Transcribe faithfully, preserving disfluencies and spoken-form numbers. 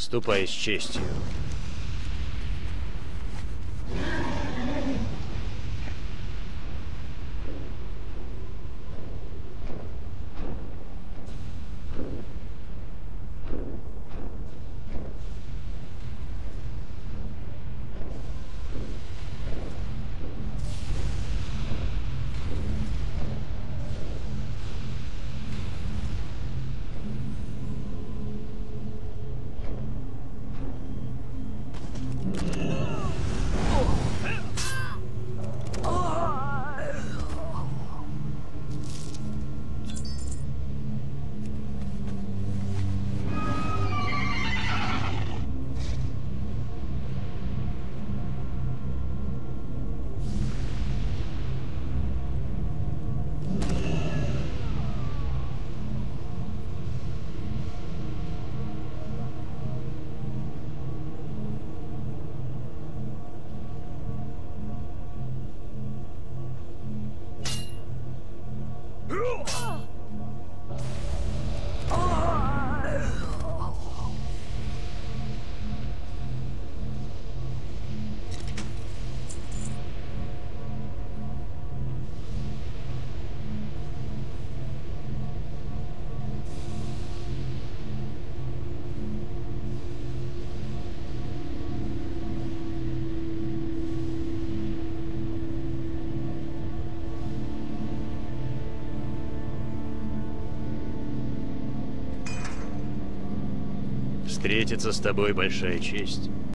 Ступай с честью. Встретиться с тобой большая честь.